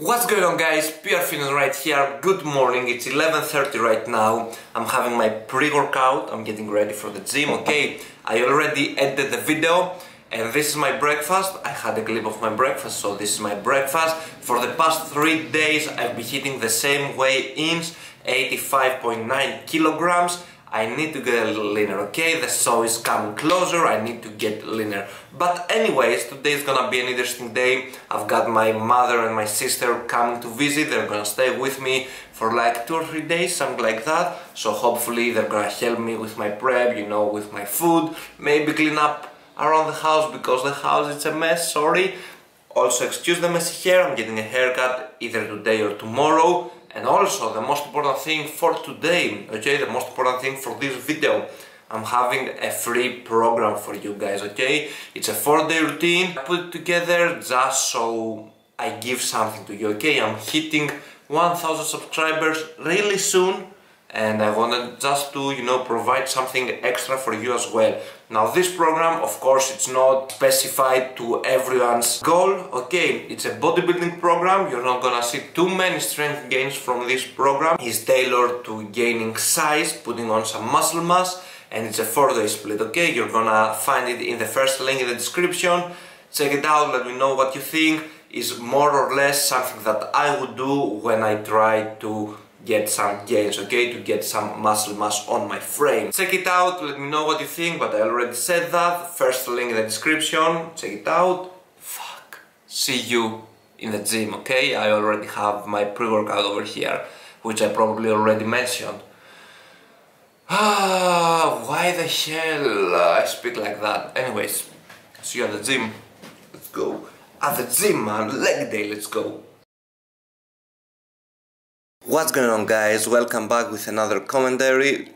What's going on, guys? PR Finance right here. Good morning. It's 11:30 right now. I'm having my pre-workout. I'm getting ready for the gym. Okay, I already edited the video and this is my breakfast. I had a clip of my breakfast, so this is my breakfast. For the past 3 days I've been hitting the same weigh-ins, 85.9 kilograms. I need to get leaner, okay? The show is coming closer, I need to get leaner. But anyways, today is gonna be an interesting day. I've got my mother and my sister coming to visit. They're gonna stay with me for like 2 or 3 days, something like that. So hopefully they're gonna help me with my prep, you know, with my food. Maybe clean up around the house because the house is a mess, sorry. Also excuse the mess here, I'm getting a haircut either today or tomorrow. And also the most important thing for today, okay, the most important thing for this video, I'm having a free program for you guys, okay? It's a 4-day routine, I put it together just so I give something to you, okay? I'm hitting 1,000 subscribers really soon and I wanted just to, you know, provide something extra for you as well. Now this program, of course, it's not specified to everyone's goal, okay? It's a bodybuilding program, you're not gonna see too many strength gains from this program. It's tailored to gaining size, putting on some muscle mass, and it's a 4-day split, okay? You're gonna find it in the first link in the description. Check it out, let me know what you think. It's more or less something that I would do when I try to get some gains, okay, to get some muscle mass on my frame. Check it out, let me know what you think, but I already said that. First link in the description, check it out. Fuck. See you in the gym, okay? I already have my pre-workout over here, which I probably already mentioned. Ah, why the hell I speak like that? Anyways, see you at the gym. Let's go. At the gym, man, leg day, let's go. What's going on, guys? Welcome back with another commentary,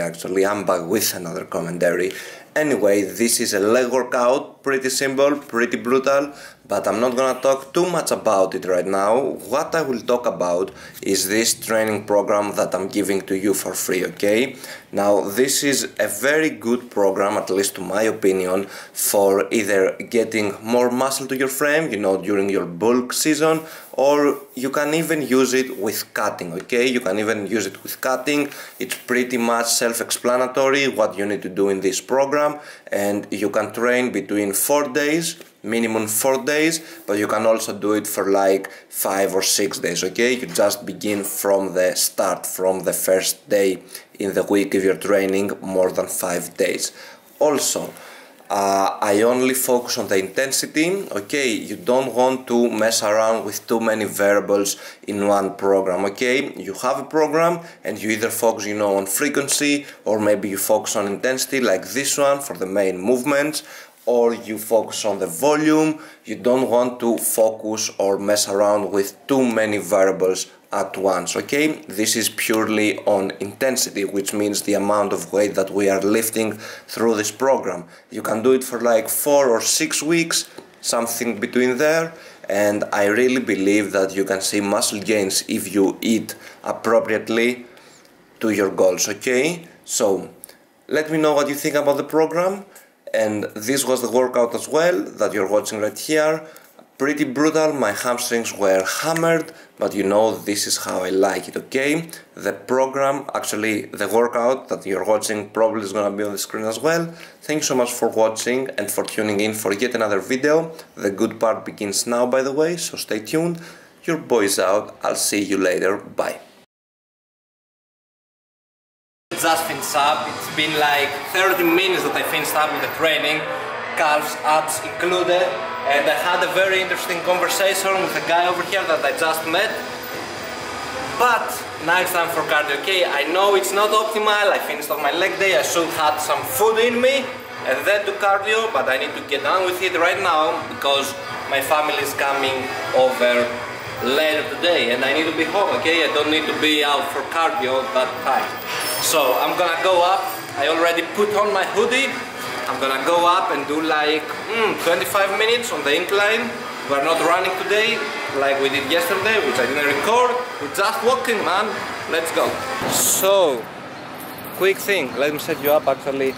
actually. I'm back with another commentary. Anyway, this is a leg workout, pretty simple, pretty brutal, but I'm not gonna talk too much about it right now. What I will talk about is this training program that I'm giving to you for free, okay? Now, this is a very good program, at least to my opinion, for either getting more muscle to your frame, you know, during your bulk season, or you can even use it with cutting, okay? You can even use it with cutting. It's pretty much self-explanatory what you need to do in this program, and you can train between 4 days, minimum 4 days, but you can also do it for like 5 or 6 days, okay? You just begin from the start, from the first day in the week if you're training more than 5 days. Also, I only focus on the intensity, okay? You don't want to mess around with too many variables in one program, okay? You have a program and you either focus, you know, on frequency, or maybe you focus on intensity like this one for the main movements, or you focus on the volume. You don't want to focus or mess around with too many variables at once, okay? This is purely on intensity, which means the amount of weight that we are lifting through this program. You can do it for like 4 or 6 weeks, something between there, and I really believe that you can see muscle gains if you eat appropriately to your goals, okay? So, let me know what you think about the program. And this was the workout as well that you're watching right here. Pretty brutal, my hamstrings were hammered, but you know, this is how I like it, okay? The program, actually the workout that you're watching probably is gonna be on the screen as well. Thank you so much for watching and for tuning in for yet another video. The good part begins now, by the way, so stay tuned. Your boy's out, I'll see you later, bye. Just finished up, it's been like 30 minutes that I finished up with the training, calves, abs included, and I had a very interesting conversation with a guy over here that I just met. But now it's time for cardio, okay? I know it's not optimal, I finished off my leg day, I should have had some food in me and then do cardio, but I need to get on with it right now because my family is coming over later today and I need to be home, okay? I don't need to be out for cardio that time. So I'm gonna go up, I already put on my hoodie. I'm gonna go up and do like 25 minutes on the incline. We're not running today like we did yesterday, which I didn't record. We're just walking, man. Let's go. So, quick thing, let me set you up actually.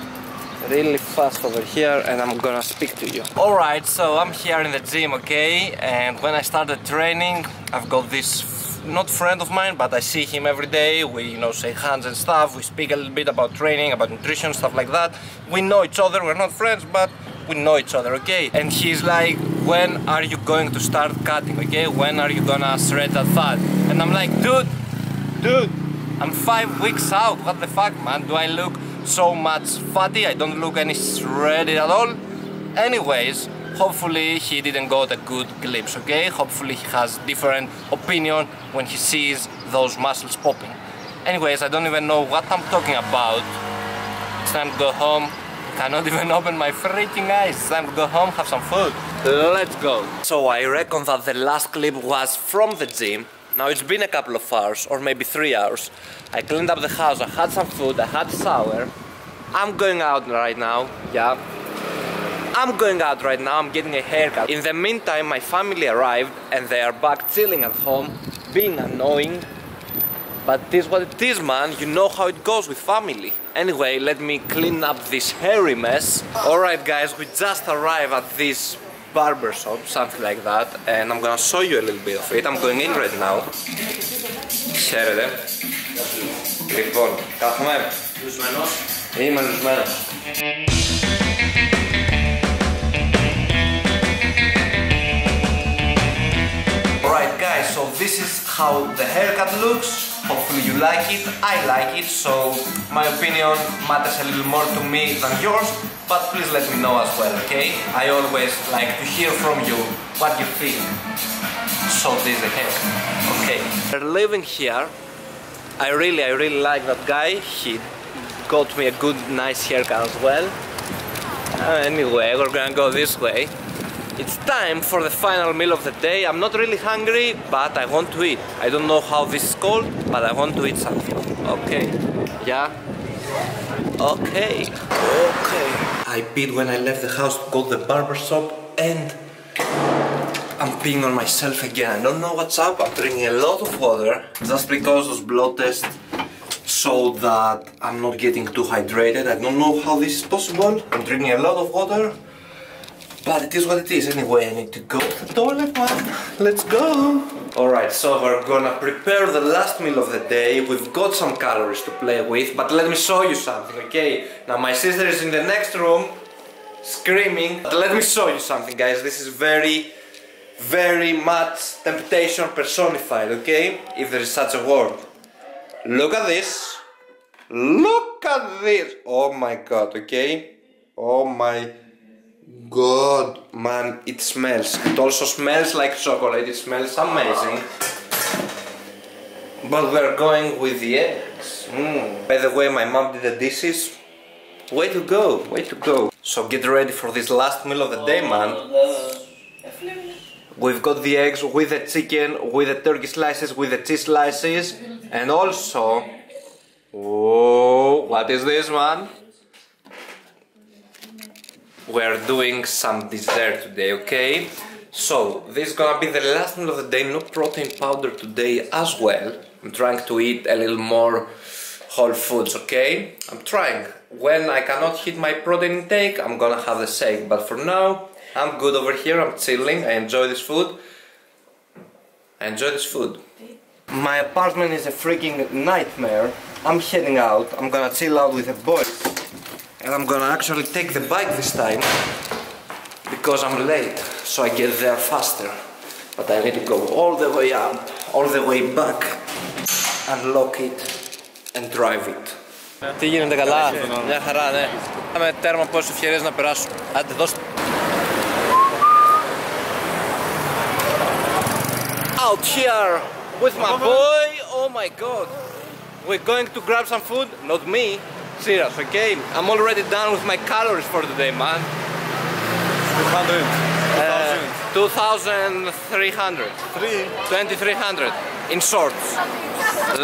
really fast over here and I'm gonna speak to you. Alright, so I'm here in the gym, okay? And when I started training, I've got this not friend of mine, but I see him every day. We, you know, shake hands and stuff. We speak a little bit about training, about nutrition, stuff like that. We know each other, we're not friends, but we know each other, okay? And he's like, when are you going to start cutting, okay? When are you gonna shred that fat? And I'm like, dude, I'm 5 weeks out. What the fuck, man? Do I look so much fatty? I don't look any shredded at all. Anyways, hopefully he didn't got a good glimpse, okay? Hopefully he has different opinion when he sees those muscles popping. Anyways, I don't even know what I'm talking about. It's time to go home. Cannot even open my freaking eyes. It's time to go home, have some food. Let's go. So I reckon that the last clip was from the gym. Now it's been a couple of hours, or maybe 3 hours. I cleaned up the house, I had some food, I had a shower. I'm going out right now, yeah. I'm going out right now, I'm getting a haircut. In the meantime, my family arrived and they are back chilling at home, being annoying. But it is what it is, man. You know how it goes with family. Anyway, let me clean up this hairy mess. Alright guys, we just arrived at this barber shop, something like that, and I'm gonna show you a little bit of it. I'm going in right now. Ξέρετε. Λοιπόν, κάθομαι. Λουσμένος. Είμαι λουσμένος. Alright guys, so this is how the haircut looks. Hopefully you like it, I like it, so my opinion matters a little more to me than yours. But please let me know as well, okay? I always like to hear from you what you think. So this is the case, okay? We're living here. I really like that guy. He got me a good, nice haircut as well. Anyway, we're gonna go this way. It's time for the final meal of the day. I'm not really hungry, but I want to eat. I don't know how this is called, but I want to eat something. Okay, yeah? Okay. I peed when I left the house to go to the barber shop, and I'm peeing on myself again. I don't know what's up. I'm drinking a lot of water just because those blood tests showed that I'm not getting too hydrated. I don't know how this is possible. I'm drinking a lot of water, but it is what it is. Anyway, I need to go to the toilet, man. Let's go. Alright, so we're gonna prepare the last meal of the day. We've got some calories to play with, but let me show you something, okay? Now my sister is in the next room, screaming. But let me show you something, guys. This is very much temptation personified, okay? If there is such a word. Look at this. Look at this. Oh my god, okay? Oh my god, man, it smells. It also smells like chocolate. It smells amazing. But we're going with the eggs. By the way, my mom did the dishes. Way to go, way to go. So get ready for this last meal of the day, man. We've got the eggs with the chicken, with the turkey slices, with the cheese slices. And also... Whoa, what is this, man? We're doing some dessert today, okay? So, this is gonna be the last meal of the day, no protein powder today as well. I'm trying to eat a little more whole foods, okay? I'm trying. When I cannot hit my protein intake, I'm gonna have the shake. But for now, I'm good over here, I'm chilling, I enjoy this food. I enjoy this food. My apartment is a freaking nightmare. I'm heading out, I'm gonna chill out with the boys. And I'm gonna actually take the bike this time because I'm late, so I get there faster. But I need to go all the way up, all the way back, unlock it and drive it. Τι γίνεται καλά, μια χαρά, ναι. Είχαμε τέρμα πόσες ευκαιρίες να περάσουν. Άντε, δώστε. Out here with my boy, oh my god. We're going to grab some food, not me. Serious, okay? I'm already done with my calories for today, man. 2,300. 2,300 in shorts.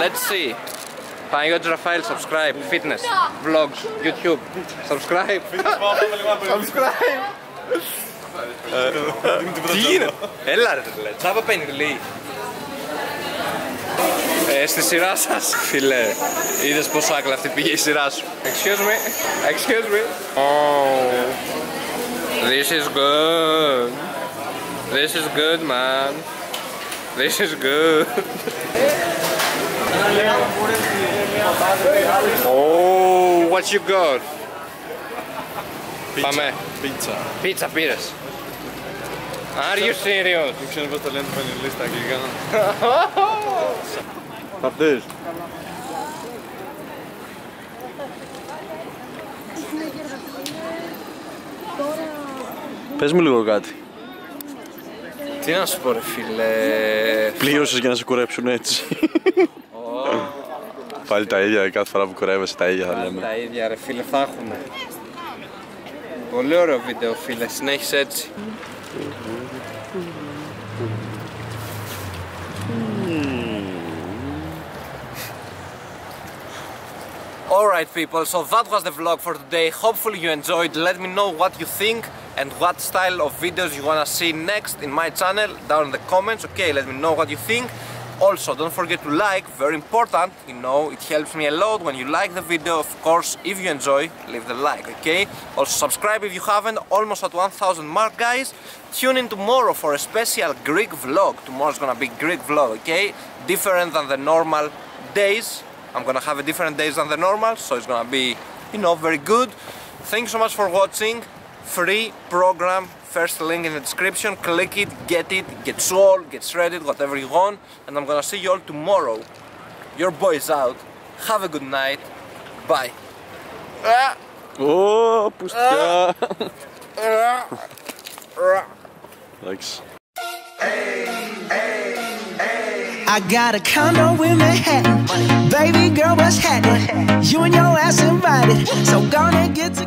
Let's see. Panagiotis Rafail, subscribe. Fitness, vlogs, YouTube. Subscribe. Subscribe. Τι γίνεται. Έλα ρε, τσάπα 50 λέει. στη σειρά σας. Φιλέ, είδες πόσο άκλα αυτή πήγε η σειρά σου. Excuse me, excuse me. Oh, this is good. This is good, man. This is good. Oh, what you got? Πάμε. Pizza. Pizza πήρες. Are you serious? Δεν ξέρω πώς το λένε πανελίες στα αγγλικά. Αυτές. Πες μου λίγο κάτι. Τι να σου πω ρε φίλε. Πλήρωσες για να σε κουρέψουν έτσι. Πάλι τα ίδια, κάθε φορά που κουρεύεσαι τα ίδια θα λέμε. Τα ίδια ρε φίλε θα έχουμε. Πολύ ωραίο βίντεο φίλε, συνέχισε έτσι. Alright people, so that was the vlog for today. Hopefully you enjoyed. Let me know what you think and what style of videos you wanna see next in my channel down in the comments. Okay, let me know what you think. Also, don't forget to like, very important, you know, it helps me a lot when you like the video. Of course, if you enjoy, leave the like, okay? Also, subscribe if you haven't, almost at 1000 mark, guys. Tune in tomorrow for a special Greek vlog. Tomorrow's gonna be Greek vlog, okay? Different than the normal days. I'm gonna have a different days than the normal, so it's gonna be, you know, very good. Thanks so much for watching. Free program, first link in the description. Click it, get sold, get shredded, whatever you want. And I'm gonna see you all tomorrow. Your boy is out. Have a good night. Bye. Oh, pustia. Thanks. I got a condo in Manhattan. Baby girl, what's happening? You and your ass invited. So gonna get to